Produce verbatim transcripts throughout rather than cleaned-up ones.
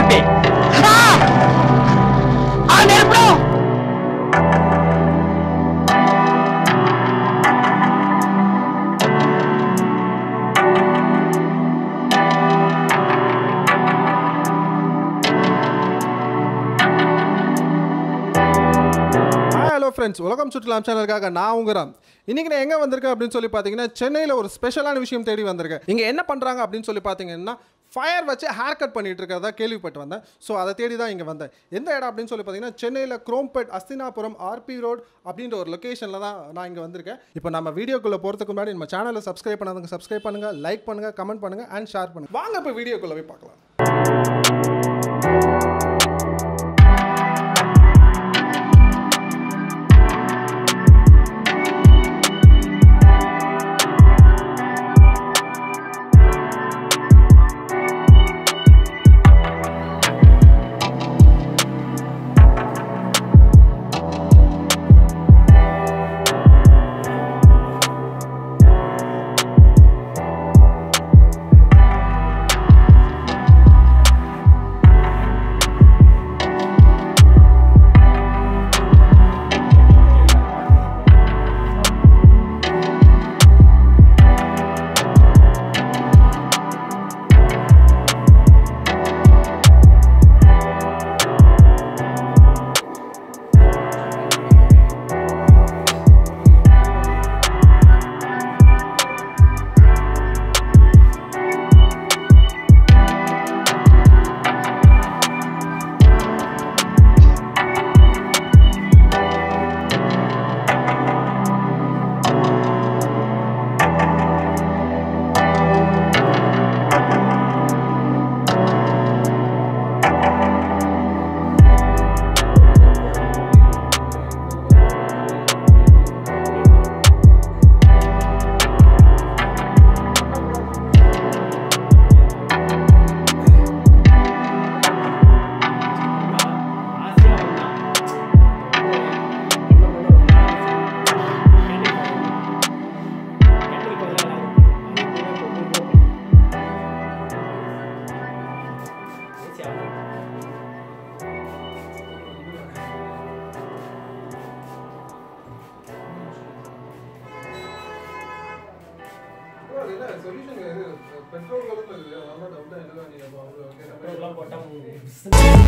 happy. Friends, Ulagam Sutralam channel kaga na unga Ram. Inniki na enga vandirukka appdinu solli pathina Chennai la or special ana vishayam thedi vandirukka. Inga enna pandranga appdinu solli pathina fire vachu haircut pannittu irukradha kelvipatt vanda. So adha thedi da inga vanda. Endha idam appdinu solli pathina Chennai la Krompet Astinapuram R P Road appdindra or location la da na inga vandirukka. Ipo nama video kulla poradhukku munnadi nama channel la subscribe pannadhunga subscribe pannunga like pannunga comment pannunga and share pannunga. Vaanga ipo video kulla poi paakalam. Solution petrol Thank you.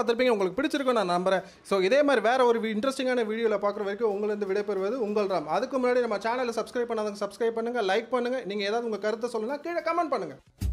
பார்த்திருப்பீங்க, உங்களுக்கு பிடிச்சிருக்கும் நான் நம்புறேன். So இதே மாதிரி வேறு ஒரு இன்ட்ரெஸ்டிங்கான வீடியோவில் பார்க்குற வரைக்கும் உங்களுக்கு விடைபெறுவது உங்கள் ராம். அதுக்கு முன்னாடி நம்ம சேனலை சப்ஸ்கிரைப் பண்ணாதவங்க சப்ஸ்கிரைப் பண்ணுங்கள், லைக் பண்ணுங்கள். நீங்கள் ஏதாவது உங்கள் கருத்தை சொல்லுங்கள், கீழே கமெண்ட் பண்ணுங்கள்.